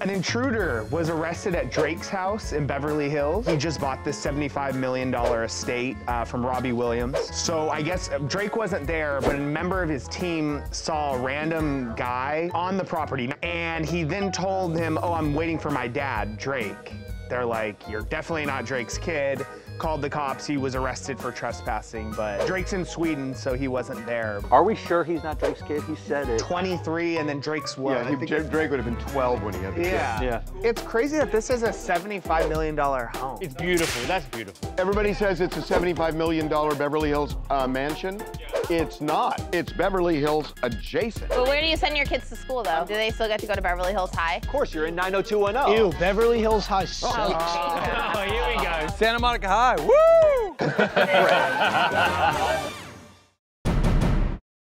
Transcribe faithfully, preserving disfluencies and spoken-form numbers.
An intruder was arrested at Drake's house in Beverly Hills. He just bought this seventy-five million dollar estate uh, from Robbie Williams. So I guess Drake wasn't there, but a member of his team saw a random guy on the property. And he then told him, oh, I'm waiting for my dad, Drake. They're like, you're definitely not Drake's kid. Called the cops, he was arrested for trespassing, but Drake's in Sweden, so he wasn't there. Are we sure he's not Drake's kid? He said it. twenty-three, and then Drake's one. Yeah, he, Drake would have been twelve when he had the yeah. kid. Yeah. It's crazy that this is a seventy-five million dollar home. It's beautiful, that's beautiful. Everybody says it's a seventy-five million dollar Beverly Hills uh, mansion. It's not, it's Beverly Hills adjacent. But where do you send your kids to school though? Do they still get to go to Beverly Hills High? Of course, you're in nine oh two one oh. Ew, Beverly Hills High sucks. Oh, oh, here we go. Santa Monica High. Woo!